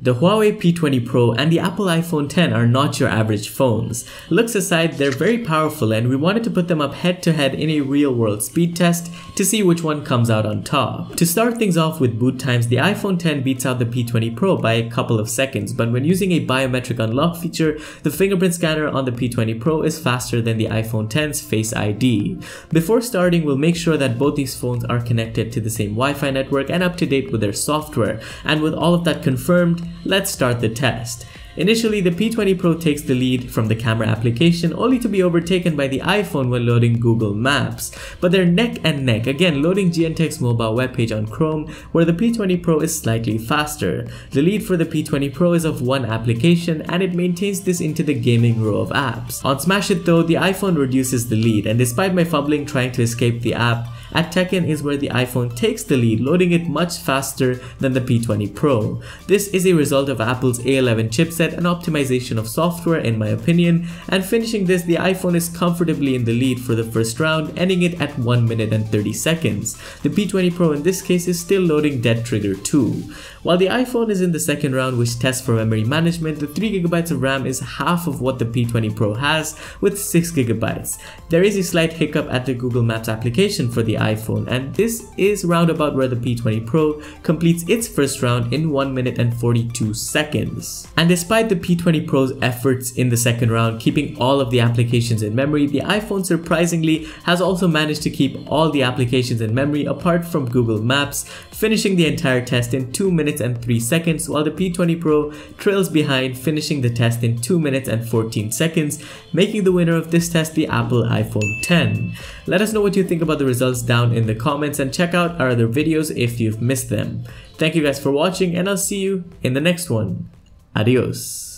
The Huawei P20 Pro and the Apple iPhone X are not your average phones. Looks aside, they're very powerful and we wanted to put them up head-to-head in a real-world speed test to see which one comes out on top. To start things off with boot times, the iPhone X beats out the P20 Pro by a couple of seconds, but when using a biometric unlock feature, the fingerprint scanner on the P20 Pro is faster than the iPhone X's Face ID. Before starting, we'll make sure that both these phones are connected to the same Wi-Fi network and up to date with their software, and with all of that confirmed, let's start the test. Initially, the P20 Pro takes the lead from the camera application, only to be overtaken by the iPhone when loading Google Maps. But they're neck and neck, again loading GNTech's mobile webpage on Chrome, where the P20 Pro is slightly faster. The lead for the P20 Pro is of one application, and it maintains this into the gaming row of apps. On Smash It though, the iPhone reduces the lead, and despite my fumbling trying to escape the app, at Tekken is where the iPhone takes the lead, loading it much faster than the P20 Pro. This is a result of Apple's A11 chipset and optimization of software in my opinion, and finishing this, the iPhone is comfortably in the lead for the first round, ending it at 1 minute and 30 seconds. The P20 Pro in this case is still loading Dead Trigger 2. While the iPhone is in the second round, which tests for memory management, the 3GB of RAM is half of what the P20 Pro has with 6GB. There is a slight hiccup at the Google Maps application for the iPhone, and this is roundabout where the P20 Pro completes its first round in 1 minute and 42 seconds. And despite the P20 Pro's efforts in the second round keeping all of the applications in memory, the iPhone surprisingly has also managed to keep all the applications in memory apart from Google Maps, finishing the entire test in 2 minutes and 3 seconds, while the P20 Pro trails behind, finishing the test in 2 minutes and 14 seconds, making the winner of this test the Apple iPhone X. Let us know what you think about the results down in the comments, and check out our other videos if you've missed them. Thank you guys for watching, and I'll see you in the next one. Adios.